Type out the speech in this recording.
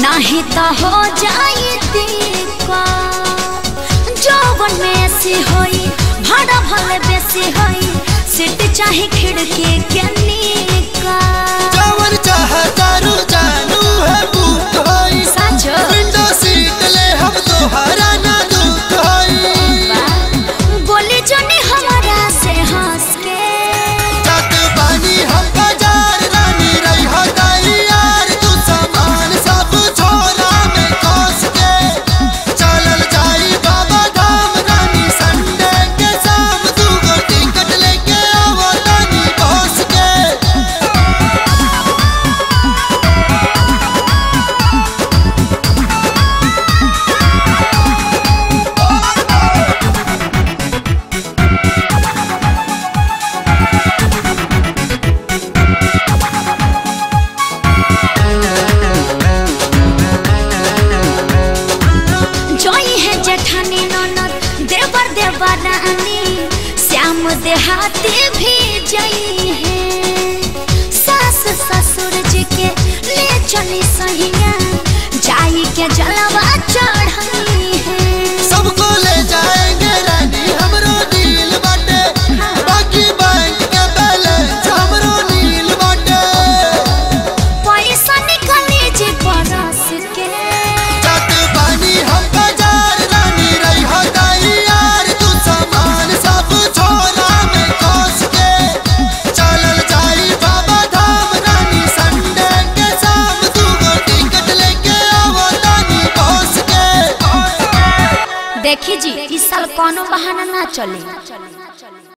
नहीं तो हो जाए देखा जौवन में से होई भाड़ा भले बेसी होई सीट चाहे खिड़की के नीका जौवन चाहे दारू जानू है बुक होई साचो विंडो सीट ले हम तोहरा ना दुख होई बोली जोनी हमारा से हंस के जात पानी हम बाजार रानी रही हो ताई श्याम देहाती भी जाई है सास ससुर जी के ले चली सहिया जाई के जलवा चढ़ाई है सबको ले जाएंगे रानी हमरो दिल बाटे बाकी बैंक के बैलेंस हमरो नील बाटे पैसा निकाले जे परस के जात पानी हम बाजार रानी रही हो ताई यार तू सामान सब देखी जी इस साल कोनो बहाना ना चले।